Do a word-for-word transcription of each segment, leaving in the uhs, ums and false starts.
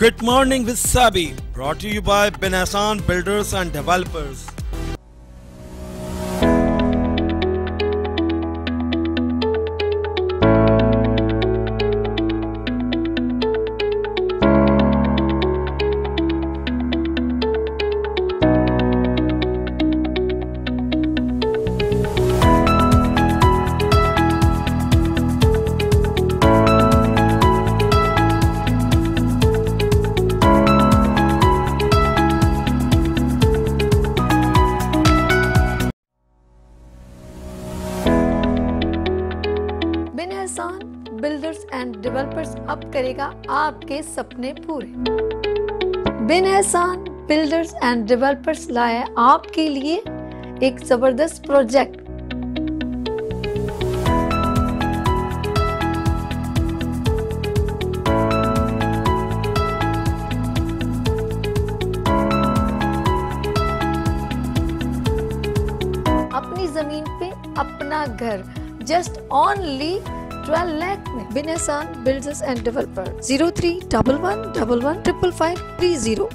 Good morning with Sabi, brought to you by Bin Ehsan Builders and Developers. Bin Ehsan builders and developers अब करेगा आपके सपने पूरे। बिन Ehsan builders and developers लाए आपके लिए एक जबरदस्त प्रोजेक्ट। अपनी जमीन पे अपना घर जस्ट ओनली ट्वेल्व लाख में। Bin Ehsan builders and developer zero three double one double one triple five three zero.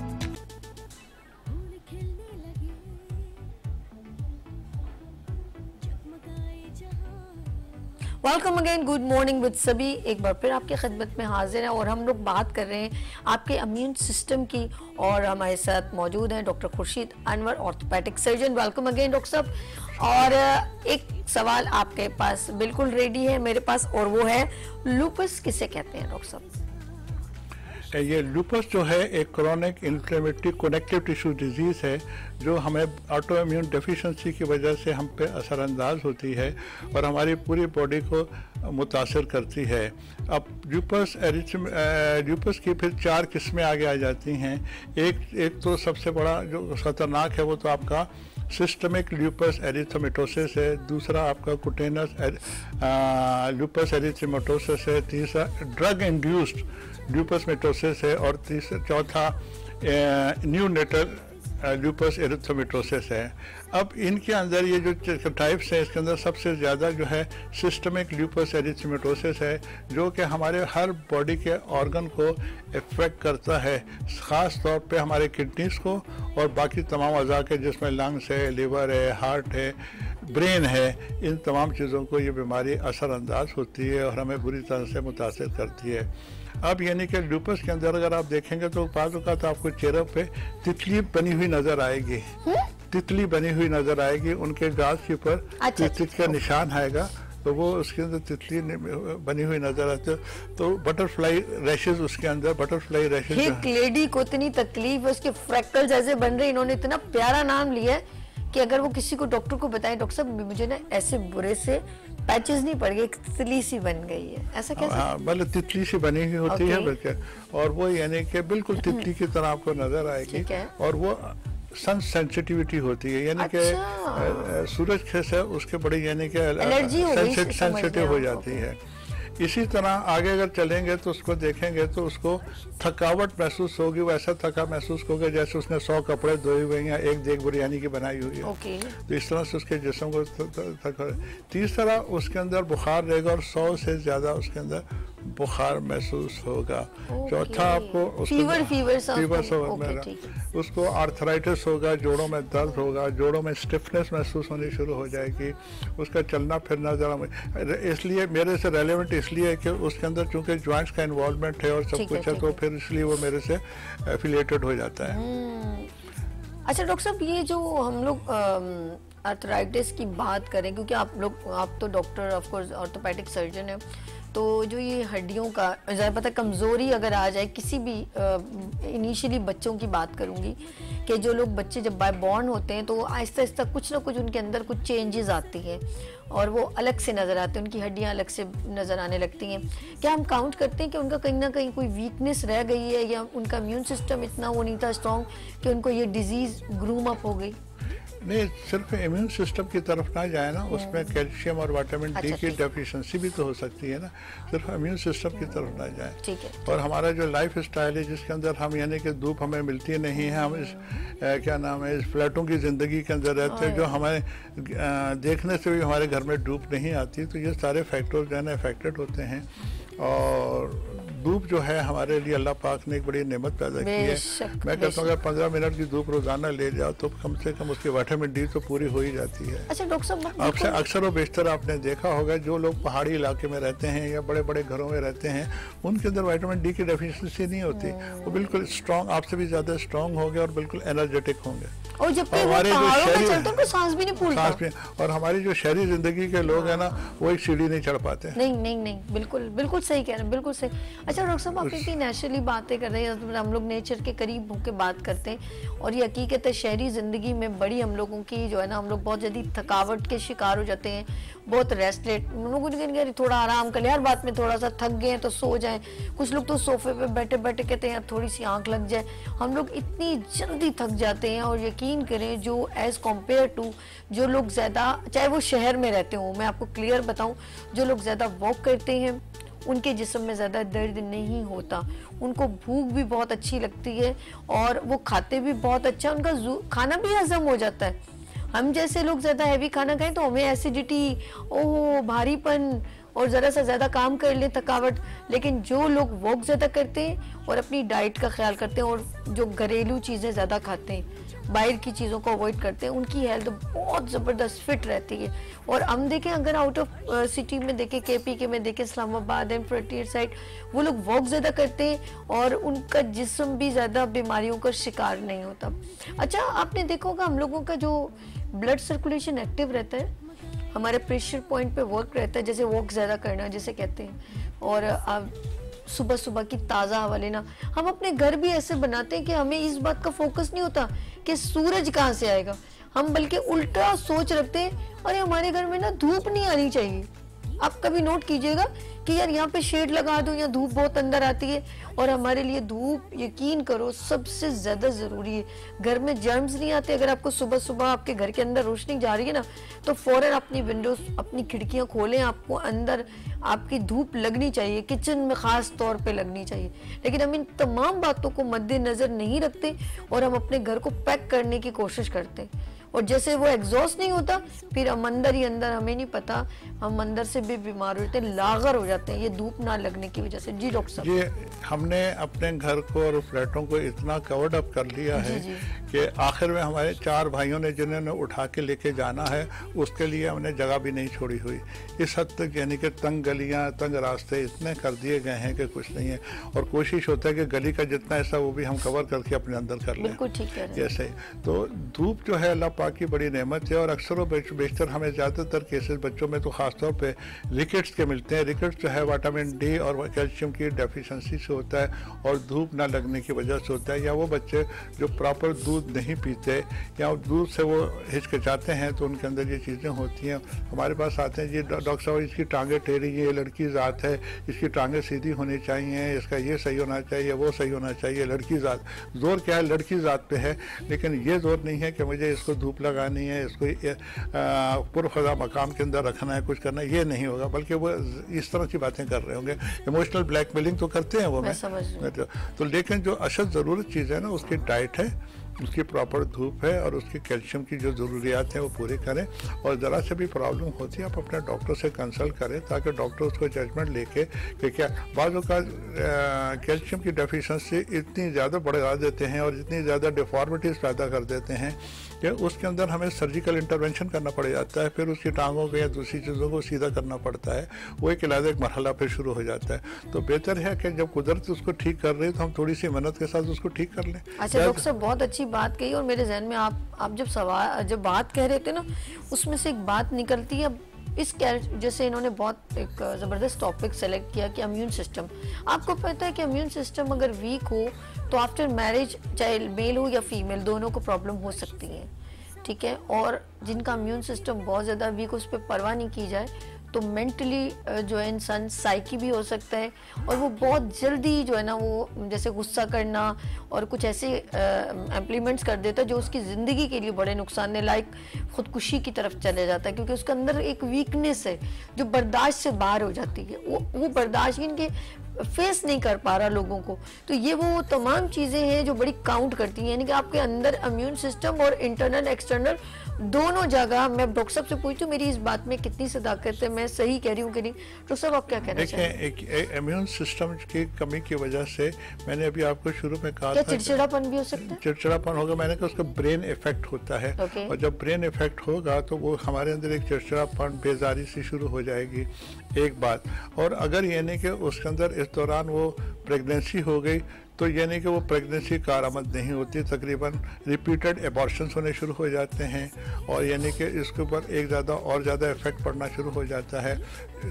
Welcome again, good morning with सभी। एक बार फिर आपकी खिदमत में हाजिर हैं और हम लोग बात कर रहे हैं आपके इम्यून सिस्टम की और हमारे साथ मौजूद हैं doctor Khurshid Anwar, orthopaedic surgeon. Welcome again doctor साहब, और एक सवाल आपके पास बिल्कुल रेडी है मेरे पास, और वो है लूपस किसे कहते हैं डॉक्टर साहब? ये लूपस जो है एक chronic inflammatory connective tissue disease है जो हमें ऑटो इम्यून डेफिशेंसी की वजह से हम पे असरअंदाज होती है और हमारी पूरी बॉडी को मुतासर करती है। अब लूपस एरिथम लूपस की फिर चार किस्में आगे आ जाती हैं। एक एक तो सबसे बड़ा जो खतरनाक है वो तो आपका सिस्टमिक लूपस एरिथेमेटोसिस है, दूसरा आपका कुटेनस लूपस एरिथेमेटोसिस है, तीसरा ड्रग इंड्यूस्ड लूपस मेटोसिस है और तीसरा चौथा न्यूनेटल लूपस एरिथेमेटोसिस है। अब इनके अंदर ये जो टाइप्स हैं इसके अंदर सबसे ज़्यादा जो है सिस्टमिक लूपस एरिथेमेटोसिस है जो कि हमारे हर बॉडी के ऑर्गन को इफेक्ट करता है, ख़ास तौर पे हमारे किडनीज़ को और बाकी तमाम अज़ा के जिसमें लंग्स है, लीवर है, हार्ट है, ब्रेन है, इन तमाम चीज़ों को ये बीमारी असरअंदाज होती है और हमें बुरी तरह से मुतासर करती है। अब यानी कि लूपस के अंदर अगर आप देखेंगे तो बाज़ औक़ात आपको चेहरे पे तितली बनी हुई नज़र आएगी, तितली बनी हुई नज़र आएगी, उनके गाल के ऊपर तितली का निशान आएगा तो वो उसके अंदर तितली बनी हुई नजर आती है। तो बटरफ्लाई रैशेज उसके अंदर बटरफ्लाई रैशेज। एक लेडी को इतनी तकलीफ है, उसके फ्रैक्टल जैसे बन रहे, इन्होंने इतना प्यारा नाम लिया है कि अगर वो किसी को डॉक्टर को बताएं डॉक्टर साहब मुझे ना ऐसे बुरे से पैचेस नहीं पड़ गए, एक तितली सी बन गई है, ऐसा कैसे? हाँ, मतलब तितली सी बनी हुई होती है बल्कि, और वो यानी कि बिल्कुल तितली की तरह आपको नजर आएगी और वो सन सेंसिटिविटी होती है यानी कि सूरज से उसके बड़ी यानी कि सेंसिटिव हो जाती है। इसी तरह आगे अगर चलेंगे तो उसको देखेंगे तो उसको थकावट महसूस होगी, वैसा थका महसूस होगा जैसे उसने सौ कपड़े धोए हुए या एक देख बुरियानी की बनाई हुई है। okay. तो इस तरह से उसके जिस्म को थका। तीसरा उसके अंदर बुखार रहेगा और सौ से ज़्यादा उसके अंदर बुखार महसूस होगा। चौथा okay. आपको उसको फीवर फीवर फीवर okay, उसको आर्थराइटिस होगा, जोड़ों में दर्द होगा, जोड़ों में स्टिफनेस महसूस होनी शुरू हो जाएगी, उसका चलना फिरना ज़रा इसलिए मेरे से रेलेवेंट इसलिए है कि उसके अंदर चूँकि ज्वाइंट्स का इन्वॉल्वमेंट है और सब कुछ है तो फिर इसलिए वो मेरे से एफिलिएटेड हो जाता है। अच्छा डॉक्टर साहब, ये जो हम लोग आर्थराइटिस की बात करें क्योंकि आप लोग आप तो doctor of course orthopaedic surgeon है, तो जो ये हड्डियों का ज़्यादा कमज़ोरी अगर आ जाए किसी भी इनिशियली बच्चों की बात करूँगी कि जो लोग बच्चे जब बाय बॉर्न होते हैं तो आहिस्ता आहिस्ता कुछ ना कुछ उनके अंदर कुछ चेंजेस आती हैं और वो अलग से नज़र आते हैं, उनकी हड्डियाँ अलग से नज़र आने लगती हैं। क्या हम काउंट करते हैं कि उनका कहीं ना कहीं कोई वीकनेस रह गई है या उनका इम्यून सिस्टम इतना वो नहीं था स्ट्रॉन्ग कि उनको ये डिज़ीज़ ग्रूम अप हो गई? नहीं, सिर्फ इम्यून सिस्टम की तरफ ना जाए ना, उसमें कैल्शियम और विटामिन डी की डेफिशिएंसी भी तो हो सकती है ना, सिर्फ इम्यून सिस्टम की तरफ ना जाए। ठीक है। और हमारा जो लाइफ स्टाइल है जिसके अंदर हम यानी कि धूप हमें मिलती नहीं है, हम इस क्या नाम है इस फ्लैटों की ज़िंदगी के अंदर रहते हैं जो हमें देखने से भी हमारे घर में धूप नहीं आती, तो ये सारे फैक्टर्स जो है ना अफेक्टेड होते हैं। और धूप जो है हमारे लिए अल्लाह पाक ने एक बड़ी नेमत पैदा की है। मैं कहता हूँ अगर पंद्रह मिनट की धूप रोजाना ले जाओ तो कम से कम उसकी विटामिन डी तो पूरी हो ही जाती है। अच्छा डॉक्टर साहब, आपसे अक्सर और बेशतर आपने देखा होगा जो लोग पहाड़ी इलाके में रहते हैं या बड़े बड़े घरों में रहते हैं उनके अंदर विटामिन डी की डेफिशिएंसी नहीं होती, वो बिल्कुल स्ट्रॉन्ग, आपसे भी ज्यादा स्ट्रॉन्ग होंगे और बिल्कुल एनर्जेटिक होंगे। और जबकि हमारे जो शहरी चलते हैं सांस भी नहीं फूलता, और हमारी जो शहरी जिंदगी के लोग हैं ना वो एक सीढ़ी नहीं चढ़ पाते। नहीं नहीं नहीं, बिल्कुल बिल्कुल सही कह रहे हैं, बिल्कुल सही। अच्छा डॉक्टर साहब, आप क्योंकि नेचुरली बातें कर रहे हैं, हम लोग नेचर के करीब होकर बात करते हैं और ये हकीकत है शहरी जिंदगी में बड़ी हम लोगों की जो है ना, हम लोग बहुत जल्दी थकावट के शिकार हो जाते हैं, बहुत रेस्टलेट, लोग थोड़ा आराम कर ले, हर बात में थोड़ा सा थक गए तो सो जाए, कुछ लोग तो सोफे पे बैठे बैठे कहते हैं थोड़ी सी आंख लग जाए, हम लोग इतनी जल्दी थक जाते हैं। और यकीन करें जो एज कम्पेयर टू जो लोग ज़्यादा, चाहे वो शहर में रहते हों, मैं आपको क्लियर बताऊं, जो लोग ज़्यादा वॉक करते हैं उनके जिस्म में ज़्यादा दर्द नहीं होता, उनको भूख भी बहुत अच्छी लगती है और वो खाते भी बहुत अच्छा, उनका खाना भी हजम हो जाता है। हम जैसे लोग ज़्यादा हैवी खाना खाएं तो हमें एसिडिटी, ओह भारीपन, और ज़रा सा ज़्यादा काम कर लें थकावट। लेकिन जो लोग वॉक ज़्यादा करते हैं और अपनी डाइट का ख्याल करते हैं और जो घरेलू चीज़ें ज़्यादा खाते हैं, बाहर की चीज़ों को अवॉइड करते हैं, उनकी हेल्थ बहुत ज़बरदस्त फिट रहती है। और हम देखें अगर आउट ऑफ सिटी में देखें, के पी के में देखें, इस्लामाबाद एंड फ्रंटियर साइड, वो लोग वॉक ज़्यादा करते हैं और उनका जिस्म भी ज़्यादा बीमारियों का शिकार नहीं होता। अच्छा आपने देखा होगा हम लोगों का जो ब्लड सर्कुलेशन एक्टिव रहता है, हमारे प्रेशर पॉइंट पे वर्क रहता है, जैसे वॉक ज़्यादा करना जैसे कहते हैं, और आप सुबह सुबह की ताज़ा हवा लेना। हम अपने घर भी ऐसे बनाते हैं कि हमें इस बात का फोकस नहीं होता कि सूरज कहाँ से आएगा, हम बल्कि उल्टा सोच रखते हैं अरे हमारे घर में ना धूप नहीं आनी चाहिए। आप कभी नोट कीजिएगा कि यार यहाँ पे शेड लगा दो, यहाँ धूप बहुत अंदर आती है। और हमारे लिए धूप यकीन करो सबसे ज़्यादा ज़रूरी है, घर में जर्म्स नहीं आते। अगर आपको सुबह सुबह आपके घर के अंदर रोशनी जा रही है ना तो फ़ौरन अपनी विंडोज, अपनी खिड़कियाँ खोलें, आपको अंदर आपकी धूप लगनी चाहिए, किचन में ख़ास तौर पे लगनी चाहिए। लेकिन हम इन तमाम बातों को मद्देनज़र नहीं रखते और हम अपने घर को पैक करने की कोशिश करते हैं, और जैसे वो एग्जॉस्ट नहीं होता फिर हम अंदर ही अंदर, हमें नहीं पता हम अंदर से भी बीमार हो जाते हैं, लागर हो जाते हैं, ये धूप ना लगने की वजह से। जी डॉक्टर साहब, ये हमने अपने घर को और फ्लैटों को इतना कवर्ड अप कर लिया है कि आखिर में हमारे चार भाइयों ने जिन्होंने उठा के लेके जाना है उसके लिए हमने जगह भी नहीं छोड़ी हुई। इस हद तक यानी कि तंग गलियाँ, तंग रास्ते इतने कर दिए गए हैं कि कुछ नहीं है, और कोशिश होता है कि गली का जितना ऐसा वो भी हम कवर करके अपने अंदर कर लें। बिल्कुल ठीक है। जैसे तो धूप जो है अल्लाह की बड़ी नेमत है, और अक्सर व बेशतर हमें ज़्यादातर केसेस बच्चों में तो ख़ासतौर पे रिकेट्स के मिलते हैं। रिकेट्स जो है विटामिन डी और कैल्शियम की डेफिशिएंसी से होता है और धूप ना लगने की वजह से होता है, या वो बच्चे जो प्रॉपर दूध नहीं पीते या दूध से वो हिचकिचाते हैं तो उनके अंदर ये चीज़ें होती हैं। हमारे पास आते हैं जी डॉक्टर साहब इसकी टाँगें टेढ़ी, ये लड़की ज़ात है, इसकी टाँगें सीधी होनी चाहिए, इसका ये सही होना चाहिए, वो सही होना चाहिए, लड़की ज़ात। जोर क्या है लड़की ज़ात पर है, लेकिन ये जोर नहीं है कि मुझे इसको धूप लगानी है, इसको पुरफजा मकाम के अंदर रखना है, कुछ करना है, ये नहीं होगा, बल्कि वो इस तरह की बातें कर रहे होंगे। इमोशनल ब्लैकमेलिंग तो करते हैं वो, मैं, मैं समझ रही हूं। तो लेकिन जो असल ज़रूरत चीज़ है ना उसकी डाइट है, उसकी प्रॉपर धूप है, और उसकी कैल्शियम की जो ज़रूरियात हैं वो पूरी करें। और ज़रा से भी प्रॉब्लम होती है आप अपने डॉक्टर से कंसल्ट करें ताकि डॉक्टर उसको जजमेंट लेके कि क्या बाज़ों का कैल्शियम की डेफिशिएंसी इतनी ज़्यादा बढ़ा देते हैं और इतनी ज़्यादा डिफॉर्मिटीज़ पैदा कर देते हैं कि उसके अंदर हमें सर्जिकल इंटरवेंशन करना पड़ जाता है, फिर उसकी टांगों को या दूसरी चीज़ों को सीधा करना पड़ता है, वो एक इलाज एक मरहला पर शुरू हो जाता है। तो बेहतर है कि जब कुदरत उसको ठीक कर रही है तो हम थोड़ी सी मेहनत के साथ उसको ठीक कर लें। अच्छा डॉक्टर साहब, बहुत अच्छी बात कही, और मेरे जहन में आप आप जब सवाल जब बात कह रहे थे ना उसमें से एक बात निकलती है। इस जैसे इन्होंने बहुत एक ज़बरदस्त टॉपिक सेलेक्ट किया कि इम्यून सिस्टम, आपको पता है कि इम्यून सिस्टम अगर वीक हो तो आफ्टर मैरिज चाहे मेल हो या फीमेल दोनों को प्रॉब्लम हो सकती है, ठीक है। और जिनका इम्यून सिस्टम बहुत ज़्यादा वीक हो उस पर परवाह नहीं की जाए तो मेंटली जो है इंसान साइकी भी हो सकता है, और वो बहुत जल्दी जो है ना वो जैसे गुस्सा करना और कुछ ऐसे इम्प्लीमेंट्स कर देता है जो उसकी ज़िंदगी के लिए बड़े नुकसान लायक ख़ुदकुशी की तरफ चले जाता है, क्योंकि उसके अंदर एक वीकनेस है जो बर्दाश्त से बाहर हो जाती है। वो वो बर्दाश्त इनके फेस नहीं कर पा रहा लोगों को। तो ये वो तमाम चीज़ें हैं जो बड़ी काउंट करती हैं, यानी कि आपके अंदर इम्यून सिस्टम और इंटरनल एक्सटर्नल दोनों जगह। मैं डॉक्टर साहब से पूछती हूँ मेरी इस बात में कितनी सदाकत है, मैं सही कह रही हूँ कि नहीं? डॉक्टर साहब आप क्या कहना चाहेंगे? देखिए, इम्यून सिस्टम की कमी की वजह से मैंने अभी आपको शुरू में कहा था, चिड़चिड़ापन भी हो सकता है। चिड़चिड़ापन होगा, मैंने कहा उसका ब्रेन इफेक्ट होता है, और जब ब्रेन इफेक्ट होगा तो वो हमारे अंदर एक चिड़चिड़ापन बेजारी से शुरू हो जाएगी, एक बात। और अगर यानी कि उसके अंदर इस दौरान वो प्रेगनेंसी हो गई तो यानी कि वो प्रेगनेंसी कारआमद नहीं होती, तकरीबन रिपीटेड एबॉर्शंस होने शुरू हो जाते हैं, और यानी कि इसके ऊपर एक ज़्यादा और ज़्यादा इफेक्ट पड़ना शुरू हो जाता है,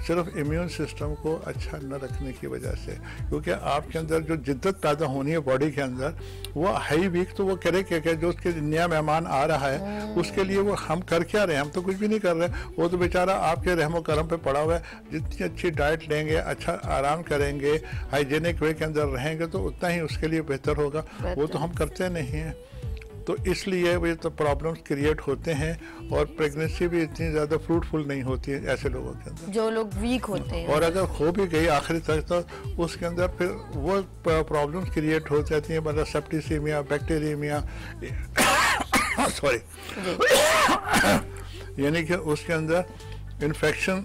सिर्फ इम्यून सिस्टम को अच्छा न रखने की वजह से। क्योंकि आपके अंदर जो जिद्दत पैदा होनी है बॉडी के अंदर, वो हाई वीक तो वो करे क्या क्या, जो उसके नया मेहमान आ रहा है उसके लिए वो हम कर क्या रहे हैं, हम तो कुछ भी नहीं कर रहे, वो तो बेचारा आपके रहमो करम पर पड़ा हुआ है। जितनी अच्छी डाइट लेंगे, अच्छा आराम करेंगे, हाइजीनिक वे के अंदर रहेंगे तो उतना ही उसके लिए बेहतर होगा, वो तो हम करते नहीं हैं। तो इसलिए वे तो प्रॉब्लम्स क्रिएट होते हैं, और प्रेगनेंसी भी इतनी ज़्यादा फ्रूटफुल नहीं होती है ऐसे लोगों के अंदर, जो लोग वीक होते हैं। और अगर हो भी गई आखिरी तक तो उसके अंदर फिर वो प्रॉब्लम्स क्रिएट हो जाती हैं, मतलब सेप्टिसीमिया, बैक्टीरियमिया, सॉरी, यानी कि उसके अंदर इन्फेक्शन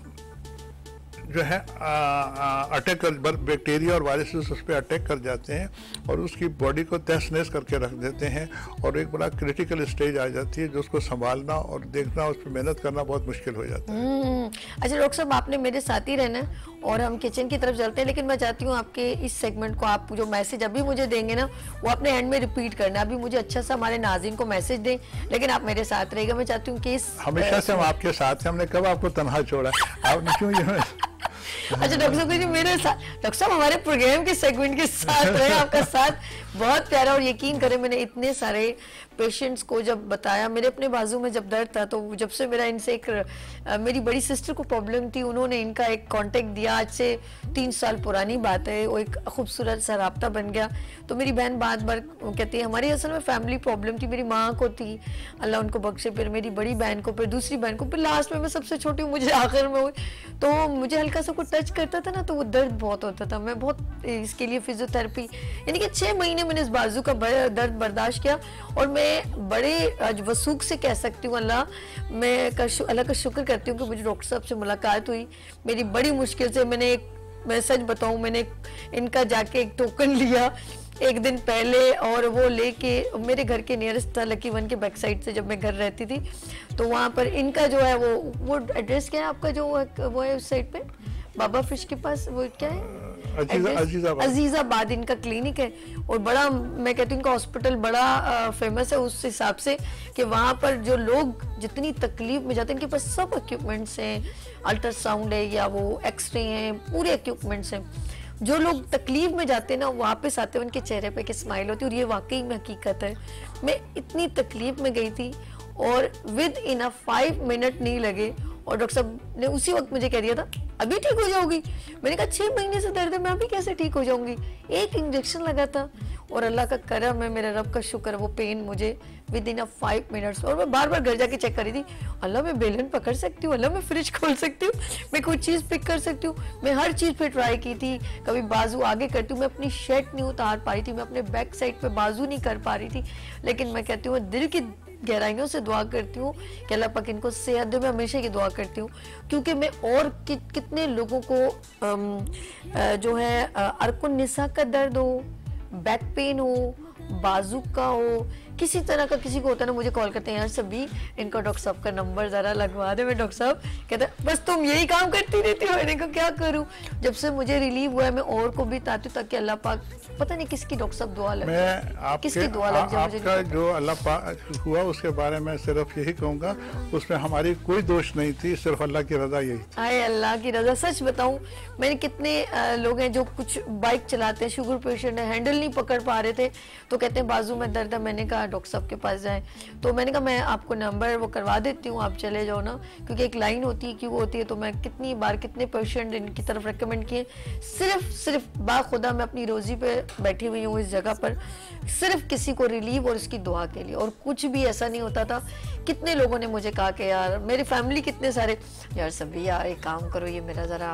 जो है आ, आ, अटैक कर, बैक्टीरिया और वायरसेस उस पर अटैक कर जाते हैं और उसकी बॉडी को तहस नहस करके रख देते हैं, और एक बड़ा क्रिटिकल स्टेज आ जाती है जो उसको संभालना और देखना, उस पर मेहनत करना बहुत मुश्किल हो जाता है। अच्छा डॉक्टर साहब, आपने मेरे साथ ही रहना है और हम किचन की तरफ चलते हैं, लेकिन मैं चाहती हूँ आपके इस सेगमेंट को आप जो मैसेज अभी मुझे देंगे ना वो अपने एंड में रिपीट करना। अभी मुझे अच्छा सा हमारे नाज़रीन को मैसेज दें, लेकिन आप मेरे साथ रहेगा। मैं चाहती हूँ कि इस हमेशा से हम आपके साथ हैं, हमने कब आपको तनहा छोड़ा, आपने क्यों ये? अच्छा डॉक्टर साहब जी मेरे साथ, डॉक्टर साहब हमारे प्रोग्राम के सेगमेंट के साथ रहे, आपका साथ बहुत प्यारा। और यकीन करें मैंने इतने सारे पेशेंट्स को जब बताया, मेरे अपने बाजू में जब दर्द था तो जब से मेरा इनसे एक आ, मेरी बड़ी सिस्टर को प्रॉब्लम थी, उन्होंने इनका एक कांटेक्ट दिया, आज से तीन साल पुरानी बात है, वो एक खूबसूरत सा राब्ता बन गया। तो मेरी बहन बात बार कहती है हमारी असल में फैमिली प्रॉब्लम थी, मेरी माँ को थी, अल्लाह उनको बख्शे, फिर मेरी बड़ी बहन को, फिर दूसरी बहन को, फिर लास्ट में मैं सबसे छोटी हूँ, मुझे आखिर में हुई। तो मुझे हल्का सा कुछ टच करता था ना तो वो दर्द बहुत होता था, मैं बहुत इसके लिए फिजियोथेरेपी यानी कि छः महीने मैंने इस बाजू का दर्द बर्दाश्त किया, और मैं बड़े वसूख से कह सकती हूँ अल्लाह मैं अल्लाह का शुक्र करती हूँ कि मुझे डॉक्टर साहब से मुलाकात हुई। मेरी बड़ी मुश्किल से मैंने एक, मैं सच बताऊँ मैंने इनका जाके एक टोकन लिया एक दिन पहले, और वो लेके मेरे घर के नियरेस्ट था लकी वन के बैक साइड से, जब मैं घर रहती थी तो वहाँ पर इनका जो है वो वो एड्रेस क्या है आपका जो वो है उस साइड पे बाबा फिश के पास, वो क्या है अजीजाबाद, अजीजाबाद इनका क्लिनिक है, और बड़ा मैं कहती हूँ इनका हॉस्पिटल बड़ा आ, फेमस है उस हिसाब से कि वहाँ पर जो लोग जितनी तकलीफ में जाते हैं इनके पास सब इक्विपमेंट्स हैं, अल्ट्रासाउंड है या वो एक्सरे हैं, पूरे इक्विपमेंट्स हैं। जो लोग तकलीफ में जाते हैं ना वापस आते हैं उनके चेहरे पे एक स्माइल होती है, और ये वाकई में हकीकत है। मैं इतनी तकलीफ में गई थी और within a five minute नहीं लगे, और डॉक्टर साहब ने उसी वक्त मुझे कह दिया था अभी ठीक हो जाओगी। मैंने कहा छः महीने से दर्द है, मैं अभी कैसे ठीक हो जाऊंगी? एक इंजेक्शन लगा था, और अल्लाह का करम है, मेरा रब का शुक्र, वो पेन मुझे within a five minutes. और मैं बार बार घर जाके चेक करी थी, अल्लाह मैं बेलन पकड़ सकती हूँ, अल्लाह मैं फ्रिज खोल सकती हूँ, मैं कोई चीज़ पिक कर सकती हूँ, मैं हर चीज़ पे ट्राई की थी, कभी बाजू आगे करती हूँ, मैं अपनी शर्ट नहीं उतार पा रही थी, मैं अपने बैक साइड पे बाजू नहीं कर पा रही थी। लेकिन मैं कहती हूँ दिल की गहराइयों से दुआ करती हूँ कि अल्लाह पाक इनको सेहत दे, मैं हमेशा की दुआ करती हूँ, क्योंकि मैं और कि, कितने लोगों को अम, अ, जो है अर्कुन निसा का दर्द हो, बैक पेन हो, बाजू का हो, किसी तरह का किसी को होता है ना, मुझे कॉल करते हैं यार सभी इनका डॉक्टर साहब का नंबर ज़रा लगवा दे। मैं डॉक्टर साहब कहते हैं बस तुम यही काम करती रहती हो, मैंने को क्या करूं। जब से मुझे रिलीव हुआ है मैं और को भी ताती हूँ, ताकि अल्लाह पाक पता नहीं किसकी डॉक्टर साहब दुआ लग जाए, किसकी दुआ लग जाए। मुझे जो अल्लाह पाक हुआ उसके बारे में सिर्फ यही कहूँगा, उसमें हमारी कोई दोष नहीं थी, सिर्फ अल्लाह की रजा यही थी। आए अल्लाह की रजा, सच बताऊँ मैंने कितने लोग हैं जो कुछ बाइक चलाते हैं, शुगर पेशेंट है, हैंडल नहीं पकड़ पा रहे थे, तो तो कहते हैं बाजू में दर्द है। मैंने कहा डॉक्टर साहब के पास जाएं, तो मैंने कहा मैं आपको नंबर वो करवा देती हूँ, आप चले जाओ ना, क्योंकि एक लाइन होती है कि वो होती है। तो मैं कितनी बार कितने पेशेंट इनकी तरफ रेकमेंड किए, सिर्फ सिर्फ बाखुदा मैं अपनी रोजी पे बैठी हुई हूँ इस जगह पर, सिर्फ किसी को रिलीव और इसकी दुआ के लिए, और कुछ भी ऐसा नहीं होता था। कितने लोगों ने मुझे कहा कि यार मेरी फैमिली कितने सारे, यार सभी यार एक काम करो ये मेरा ज़रा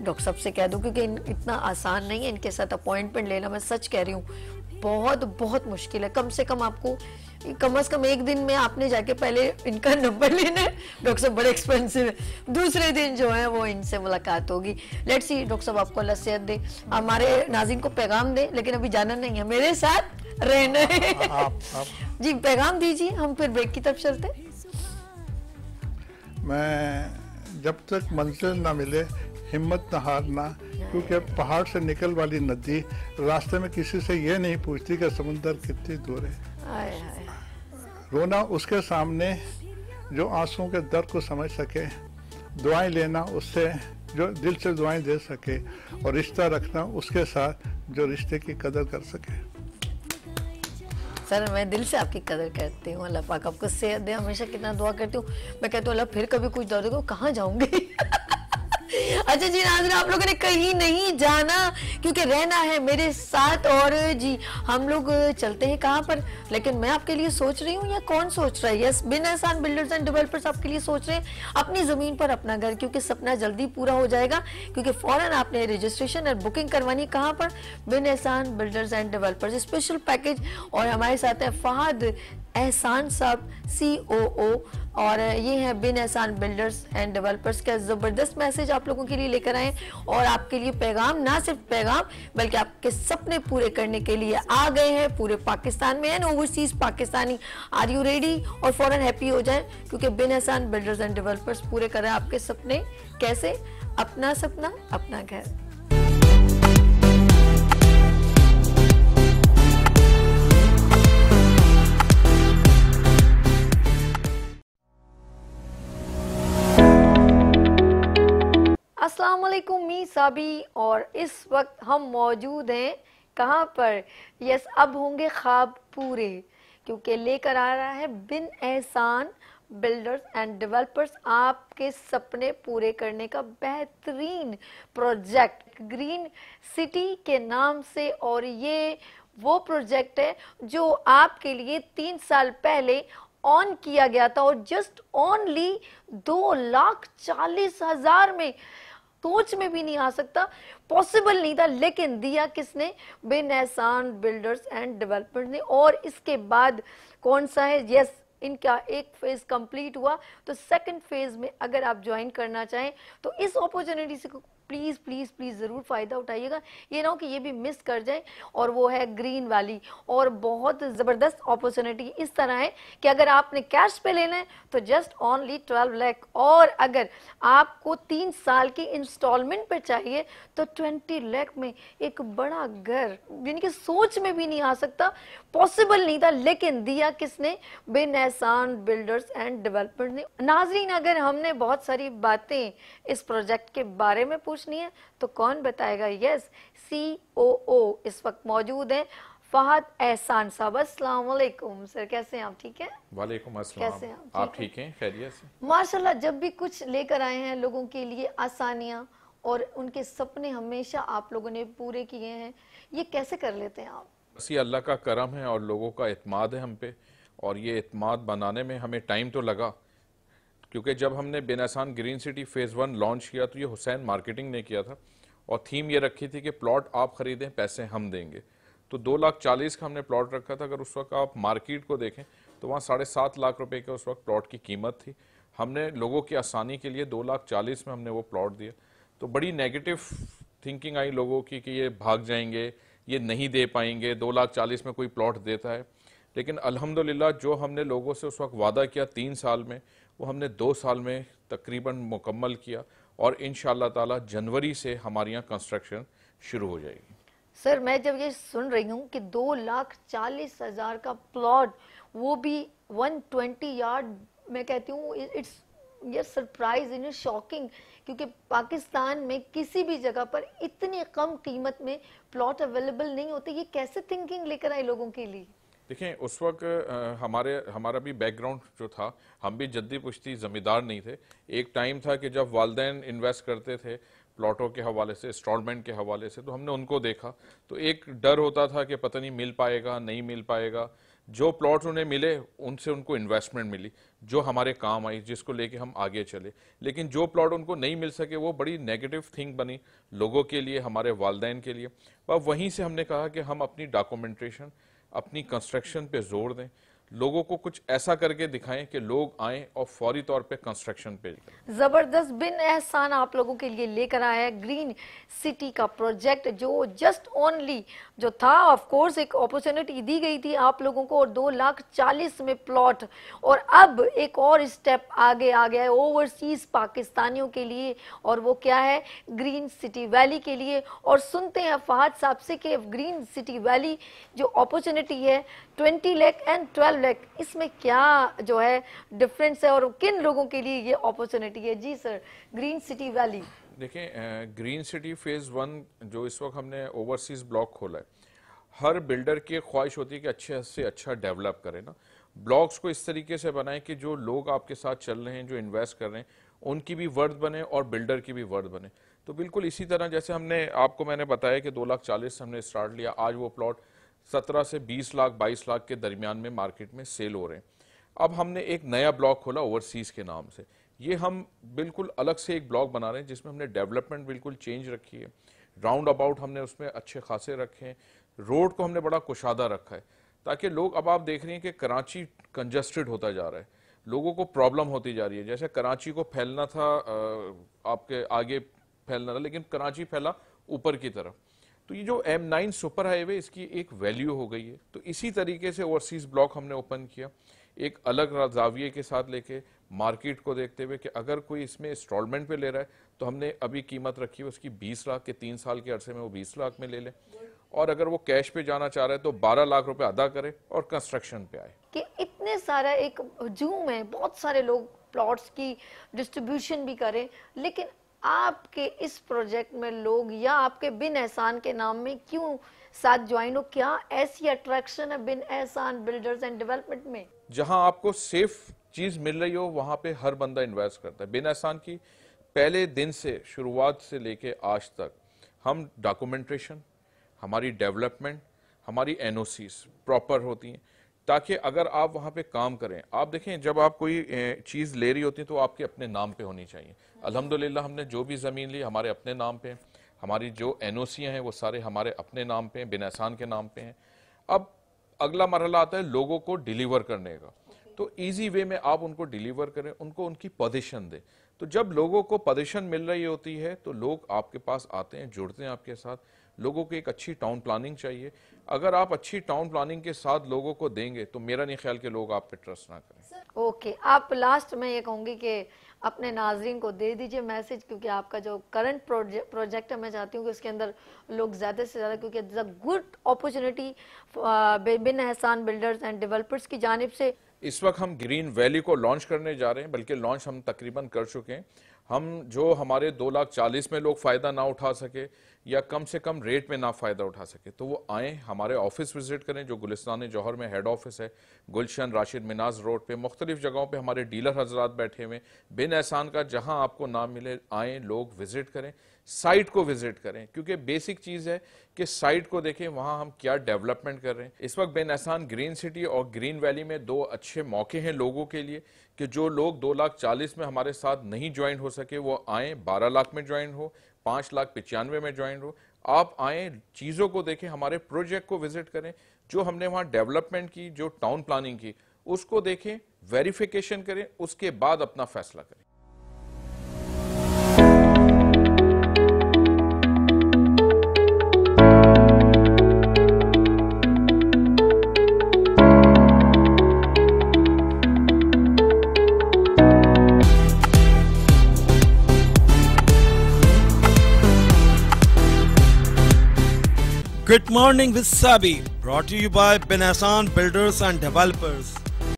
डॉक्टर साहब से कह दो, क्योंकि इतना आसान नहीं है इनके साथ अपॉइंटमेंट लेना। मैं सच कह रही हूँ, बहुत बहुत मुश्किल है। कम से कम आपको कम अज़ कम एक दिन में आपने जाके पहले इनका नंबर लेना है, डॉक्टर साहब बड़े एक्सपेंसिव है, दूसरे दिन जो है वो इनसे मुलाकात होगी। लेट्स सी, डॉक्टर साहब आपको अल्लाह सेहत दे, हमारे नाज़रीन को पैगाम दे, लेकिन अभी जाना नहीं है, मेरे साथ रहना है। आप, आप, आप। जी पैगाम दीजिए, हम फिर ब्रेक की तरफ चलते हैं। मैं जब तक मंजिल ना मिले हिम्मत न हारना, क्योंकि पहाड़ से निकल वाली नदी रास्ते में किसी से ये नहीं पूछती कि समुंदर कितनी दूर है। रोना उसके सामने जो आंसुओं के दर्द को समझ सके, दुआएं लेना उससे जो दिल से दुआएं दे सके, और रिश्ता रखना उसके साथ जो रिश्ते की कदर कर सके। सर मैं दिल से आपकी कदर करती हूँ, अल्लाह पाक आपको सेहत दे, हमेशा कितना दुआ करती हूँ। मैं कहती हूँ अल्लाह फिर कभी कुछ दर्द होगा कहाँ जाऊँगी। अच्छा जी नाज़रीन, आप लोगों ने कहीं नहीं जाना, क्योंकि रहना है मेरे साथ। और जी हम लोग चलते हैं कहाँ पर, लेकिन मैं आपके लिए सोच रही हूँ या कौन सोच रहा है, yes bin Ehsan builders and developers आपके लिए सोच रहे हैं अपनी ज़मीन पर अपना घर, क्योंकि सपना जल्दी पूरा हो जाएगा, क्योंकि फ़ौरन आपने रजिस्ट्रेशन और बुकिंग करवानी कहाँ पर, Bin Ehsan builders and developers special package. और हमारे साथ है फहद एहसान साहब सी ओ ओ, और ये है बिन एहसान बिल्डर्स एंड डेवलपर्स का ज़बरदस्त मैसेज आप लोगों के लिए लेकर आए, और आपके लिए पैगाम, ना सिर्फ पैगाम बल्कि आपके सपने पूरे करने के लिए आ गए हैं पूरे पाकिस्तान में and overseas Pakistani. Are you ready? और फ़ौरन हैप्पी हो जाए, क्योंकि बिन एहसान बिल्डर्स एंड डेवलपर्स पूरे कर रहे हैं आपके सपने। कैसे? अपना सपना अपना घर। अस्सलामुअलैकुम मी साबी, और इस वक्त हम मौजूद हैं कहाँ पर, यस अब होंगे ख्वाब पूरे, क्योंकि लेकर आ रहा है बिन एहसान बिल्डर्स एंड डेवलपर्स आपके सपने पूरे करने का बेहतरीन प्रोजेक्ट ग्रीन सिटी के नाम से। और ये वो प्रोजेक्ट है जो आपके लिए तीन साल पहले ऑन किया गया था, और जस्ट ओनली दो लाख चालीस हजार में, सोच में भी नहीं आ सकता, पॉसिबल नहीं था, लेकिन दिया किसने? बिन एहसान बिल्डर्स एंड डेवलपर्स ने। और इसके बाद कौन सा है, यस इनका एक फेज़ कंप्लीट हुआ, तो सेकंड फेज़ में अगर आप ज्वाइन करना चाहें तो इस अपॉर्चुनिटी से प्लीज़ प्लीज़ प्लीज़ ज़रूर फ़ायदा उठाइएगा, ये ना हो कि ये भी मिस कर जाए। और वो है ग्रीन वैली, और बहुत ज़बरदस्त अपॉर्चुनिटी इस तरह है कि अगर आपने कैश पे लेना है तो जस्ट ऑनली ट्वेल्व लाख, और अगर आपको तीन साल की इंस्टॉलमेंट पे चाहिए तो बीस लाख में एक बड़ा घर, जिनकी सोच में भी नहीं आ सकता, पॉसिबल नहीं था, लेकिन दिया किसने? बिन एहसान बिल्डर्स एंड डेवलपर्स ने। नाजरीन अगर हमने बहुत सारी बातें इस प्रोजेक्ट के बारे में पूछनी है तो कौन बताएगा, यस सी ओ ओ इस वक्त मौजूद है फहद एहसान साहब। अस्सलामुअलैकुम सर, कैसे हैं आप? ठीक है, वालेकुम अस्सलाम, कैसे हैं आप? ठीक हैं, खैरियत से माशाल्लाह। जब भी कुछ लेकर आए हैं लोगों के लिए आसानियां, और उनके सपने हमेशा आप लोगों ने पूरे किए हैं, ये कैसे कर लेते हैं आप? बस ये अल्लाह का करम है और लोगों का एतमाद है हम पे, और ये एतमाद बनाने में हमें टाइम तो लगा, क्योंकि जब हमने Bin Ehsan green city phase one launch किया तो ये हुसैन मार्केटिंग ने किया था, और थीम ये रखी थी कि प्लॉट आप ख़रीदें पैसे हम देंगे, तो दो लाख चालीस का हमने प्लॉट रखा था। अगर उस वक्त आप मार्केट को देखें तो वहाँ साढ़े सात लाख रुपए के उस वक्त प्लॉट की कीमत थी। हमने लोगों की आसानी के लिए दो लाख चालीस में हमने वो प्लॉट दिया, तो बड़ी नेगेटिव थिंकिंग आई लोगों की कि ये भाग जाएंगे, ये नहीं दे पाएंगे, दो लाख चालीस में कोई प्लॉट देता है। लेकिन अल्हम्दुलिल्लाह जो हमने लोगों से उस वक्त वादा किया तीन साल में, वो हमने दो साल में तकरीबन मुकम्मल किया, और इंशाअल्लाह ताला जनवरी से हमारे यहाँ कंस्ट्रक्शन शुरू हो जाएगी। सर मैं जब ये सुन रही हूँ कि दो लाख चालीस हज़ार का प्लॉट, वो भी वन ट्वेंटी यार्ड, मैं कहती हूँ it's you're surprised and you're shocking क्योंकि पाकिस्तान में किसी भी जगह पर इतनी कम कीमत में प्लॉट अवेलेबल नहीं होते। ये कैसे थिंकिंग लेकर आए लोगों के लिए? देखें उस वक्त हमारे हमारा भी बैकग्राउंड जो था, हम भी जद्दी पुश्ती ज़मींदार नहीं थे। एक टाइम था कि जब वालदैन इन्वेस्ट करते थे प्लॉटों के हवाले से, इंस्टॉलमेंट के हवाले से, तो हमने उनको देखा तो एक डर होता था कि पता नहीं मिल पाएगा नहीं मिल पाएगा। जो प्लॉट उन्हें मिले उनसे उनको इन्वेस्टमेंट मिली जो हमारे काम आई, जिसको लेके हम आगे चले। लेकिन जो प्लॉट उनको नहीं मिल सके वो बड़ी नेगेटिव थिंग बनी लोगों के लिए, हमारे वालदैन के लिए। पर वहीं से हमने कहा कि हम अपनी डॉक्यूमेंटेशन, अपनी कंस्ट्रक्शन पे जोर दें, लोगों को कुछ ऐसा करके दिखाएं कि लोग आएं और फौरी तौर पे कंस्ट्रक्शन पे। जबरदस्त बिन एहसान आप लोगों के लिए लेकर आया ग्रीन सिटी का प्रोजेक्ट जो जस्ट ओनली जो था, ऑफ कोर्स एक अपॉर्चुनिटी दी गई थी आप लोगों को और दो लाख चालीस में प्लॉट, और अब एक और स्टेप आगे आ गया है ओवरसीज पाकिस्तानियों के लिए और वो क्या है ग्रीन सिटी वैली के लिए। और सुनते हैं फहद साहब से कि ग्रीन सिटी वैली जो अपॉर्चुनिटी है ट्वेंटी लाख एंड ट्वेल्व इसमें क्या जो है डिफरेंस है और किन लोगों के लिए ये अपॉर्चुनिटी है। जी सर, ग्रीन सिटी वैली देखें, ग्रीन सिटी फेज वन जो इस वक्त हमने ओवरसीज ब्लॉक खोला है, हर बिल्डर की ख्वाहिश होती है कि अच्छे से अच्छा डेवलप करें ना ब्लॉक्स को, इस तरीके से बनाएं कि जो लोग आपके साथ चल रहे हैं, जो इन्वेस्ट कर रहे हैं, उनकी भी वर्थ बने और बिल्डर की भी वर्थ बने। तो बिल्कुल इसी तरह जैसे हमने आपको मैंने बताया कि दो लाख चालीस हमने स्टार्ट लिया, आज वो प्लॉट सत्रह से बीस लाख बाईस लाख के दरमियान में मार्केट में सेल हो रहे हैं। अब हमने एक नया ब्लॉक खोला ओवरसीज के नाम से, ये हम बिल्कुल अलग से एक ब्लॉक बना रहे हैं जिसमें हमने डेवलपमेंट बिल्कुल चेंज रखी है। राउंड अबाउट हमने उसमें अच्छे खासे रखे हैं, रोड को हमने बड़ा कुशादा रखा है ताकि लोग, अब आप देख रहे हैं कि कराची कंजस्टेड होता जा रहा है, लोगों को प्रॉब्लम होती जा रही है। जैसे कराची को फैलना था आपके आगे फैलना था, लेकिन कराची फैला ऊपर की तरफ। तो ये जो एम नाइन सुपर हाईवे इसकी एक वैल्यू हो गई है। तो इसी तरीके से ओवरसीज ब्लॉक हमने ओपन किया एक अलग जाविये के साथ लेके, मार्केट को देखते हुए कि अगर कोई इसमें इंस्टॉलमेंट पे ले रहा है तो हमने अभी कीमत रखी है उसकी बीस लाख के, तीन साल के अरसे में वो बीस लाख में ले लें, और अगर वो कैश पे जाना चाह रहा है तो बारह लाख रुपए अदा करे और कंस्ट्रक्शन पे आए। कि इतने सारा एक हजूम है, बहुत सारे लोग प्लॉट्स की डिस्ट्रीब्यूशन भी करें, लेकिन आपके इस प्रोजेक्ट में लोग या आपके बिन एहसान के नाम में क्यों साथ ज्वाइन हो? क्या ऐसी अट्रैक्शन है बिन एहसान बिल्डर्स एंड डेवलपमेंट में? जहां आपको सेफ चीज मिल रही हो वहां पे हर बंदा इन्वेस्ट करता है। बिन एहसान की पहले दिन से शुरुआत से लेके आज तक हम डॉक्यूमेंटेशन, हमारी डेवलपमेंट, हमारी एन ओ सीज प्रॉपर होती हैं ताकि अगर आप वहाँ पे काम करें। आप देखें जब आप कोई चीज़ ले रही होती है तो आपके अपने नाम पे होनी चाहिए। अल्हम्दुलिल्लाह हमने जो भी ज़मीन ली हमारे अपने नाम पे, हमारी जो एनओसीयां हैं वो सारे हमारे अपने नाम पे, बिन एहसान के नाम पे हैं। अब अगला मरहला आता है लोगों को डिलीवर करने का, तो ईजी वे में आप उनको डिलीवर करें, उनको उनकी पोजीशन दें। तो जब लोगों को पोजीशन मिल रही होती है तो लोग आपके पास आते हैं, जुड़ते हैं आपके साथ। लोगों को एक अच्छी टाउन प्लानिंग चाहिए, अगर आप अच्छी टाउन प्लानिंग के साथ लोगों को देंगे तो मेरा नहीं ख्याल कि लोग आप पे ट्रस्ट ना करें। ओके, आप लास्ट में ये कहूँगी कि अपने नाजरीन को दे दीजिए मैसेज, क्योंकि आपका जो करंट प्रोजेक्ट है मैं चाहती हूँ कि उसके अंदर लोग ज़्यादा से ज़्यादा, क्योंकि it's a good opportunity Bin Ehsan builders and developers की जानिब से। इस वक्त हम ग्रीन वैली को लॉन्च करने जा रहे हैं, बल्कि लॉन्च हम तकरीबन कर चुके हैं। हम जो हमारे दो लाख चालीस में लोग फ़ायदा ना उठा सके या कम से कम रेट में ना फ़ायदा उठा सके तो वो आएँ, हमारे ऑफिस विज़िट करें जो गुलिस्तान-ए-जौहर में हेड ऑफिस है, गुलशन राशिद मिनाज रोड पे, मुख्तलिफ़ जगहों पे हमारे डीलर हजरात बैठे हुए बिन एहसान का, जहां आपको नाम मिले आएँ, लोग विज़िट करें, साइट को विज़िट करें, क्योंकि बेसिक चीज़ है कि साइट को देखें वहाँ हम क्या डेवलपमेंट कर रहे हैं। इस वक्त बिन एहसान ग्रीन सिटी और ग्रीन वैली में दो अच्छे मौके हैं लोगों के लिए कि जो लोग दो लाख चालीस में हमारे साथ नहीं ज्वाइन हो सके वो आएँ, बारह लाख में ज्वाइन हो, पाँच लाख पचानवे में ज्वाइन हो। आप आएँ, चीज़ों को देखें, हमारे प्रोजेक्ट को विजिट करें, जो हमने वहाँ डेवलपमेंट की, जो टाउन प्लानिंग की उसको देखें, वेरिफिकेशन करें, उसके बाद अपना फैसला करें। Good morning with Sabi, brought to you by Bin Ehsan Builders and Developers.